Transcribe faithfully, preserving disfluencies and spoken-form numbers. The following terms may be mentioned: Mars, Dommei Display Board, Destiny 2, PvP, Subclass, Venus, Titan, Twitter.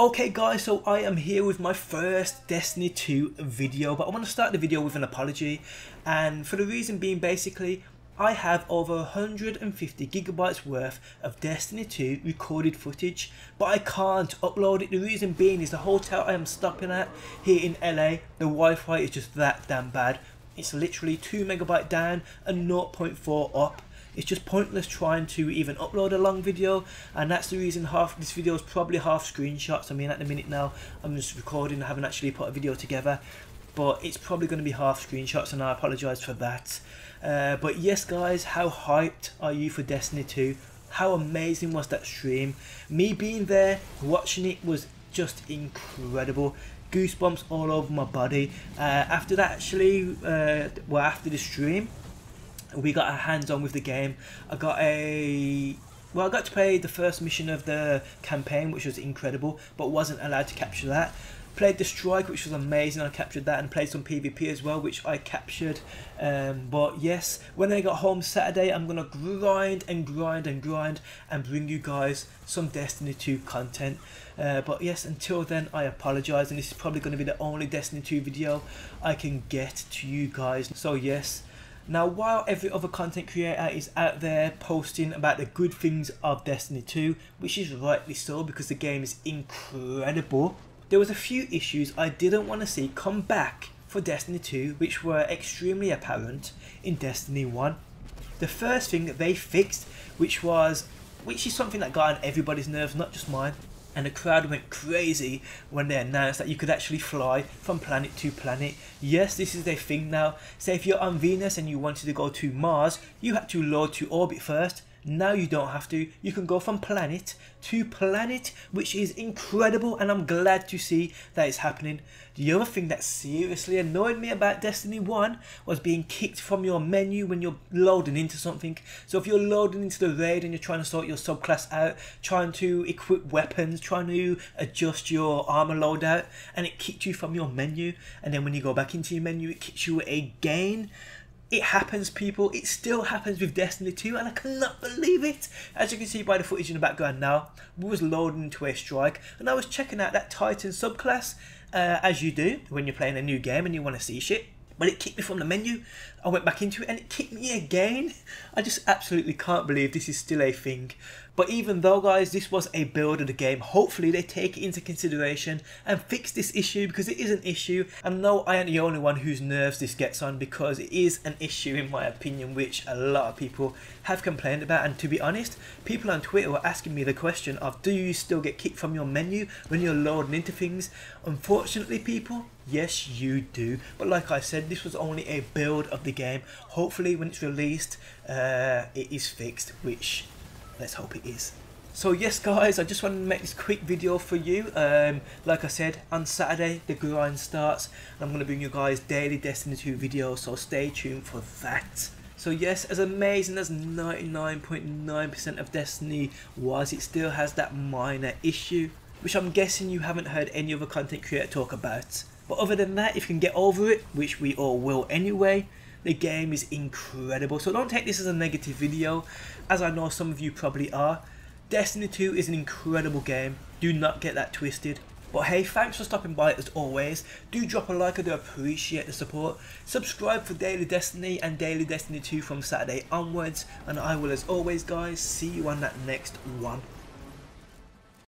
Okay guys, so I am here with my first Destiny two video, but I want to start the video with an apology, and for the reason being basically I have over one hundred fifty gigabytes worth of Destiny two recorded footage, but I can't upload it. The reason being is the hotel I am stopping at here in L A, the Wi-Fi is just that damn bad. It's literally two megabyte down and zero point four up. It's just pointless trying to even upload a long video, and that's the reason half this video is probably half screenshots. I mean, at the minute now I'm just recording, I haven't actually put a video together, but it's probably going to be half screenshots, and I apologise for that. Uh, but yes guys, how hyped are you for Destiny two? How amazing was that stream? Me being there watching it was just incredible. Goosebumps all over my body. Uh, after that actually, uh, well after the stream, we got our hands on with the game. I got a well I got to play the first mission of the campaign, which was incredible, but wasn't allowed to capture that. Played the strike, which was amazing, I captured that, and played some PvP as well, which I captured. Um, but yes, when I got home Saturday, I'm gonna grind and grind and grind and bring you guys some Destiny two content. Uh, but yes, until then I apologise, and this is probably gonna be the only Destiny two video I can get to you guys. So yes. Now, while every other content creator is out there posting about the good things of Destiny two, which is rightly so because the game is incredible, there was a few issues I didn't want to see come back for Destiny two, which were extremely apparent in Destiny one. The first thing that they fixed, which was, which is something that got on everybody's nerves, not just mine, and the crowd went crazy when they announced that you could actually fly from planet to planet. Yes, this is their thing now. Say if you're on Venus and you wanted to go to Mars, you had to load to orbit first. Now you don't have to. You can go from planet to planet, which is incredible, and I'm glad to see that it's happening. The other thing that seriously annoyed me about Destiny one was being kicked from your menu when you're loading into something. So if you're loading into the raid and you're trying to sort your subclass out, trying to equip weapons, trying to adjust your armor loadout, and it kicked you from your menu, and then when you go back into your menu it kicks you again. It happens, people. It still happens with Destiny two, and I cannot believe it. As you can see by the footage in the background now, we was loading into a strike, and I was checking out that Titan subclass, uh, as you do when you're playing a new game and you want to see shit. But it kicked me from the menu. I went back into it, and it kicked me again. I just absolutely can't believe this is still a thing. But even though, guys, this was a build of the game, hopefully they take it into consideration and fix this issue, because it is an issue. And no, I ain't the only one whose nerves this gets on, because it is an issue, in my opinion, which a lot of people have complained about. And to be honest, people on Twitter were asking me the question of, do you still get kicked from your menu when you're loading into things? Unfortunately, people, yes, you do. But like I said, this was only a build of the game. Hopefully when it's released, uh, it is fixed, which let's hope it is. So yes guys, I just wanted to make this quick video for you. Um, like I said, on Saturday the grind starts, and I'm going to bring you guys daily Destiny two videos, so stay tuned for that. So yes, as amazing as ninety-nine point nine percent of Destiny was, it still has that minor issue, which I'm guessing you haven't heard any other content creator talk about. But other than that, if you can get over it, which we all will anyway, the game is incredible. So don't take this as a negative video, as I know some of you probably are. Destiny two is an incredible game. Do not get that twisted. But hey, thanks for stopping by as always. Do drop a like, I do appreciate the support. Subscribe for Daily Destiny and Daily Destiny two from Saturday onwards. And I will, as always guys, see you on that next one.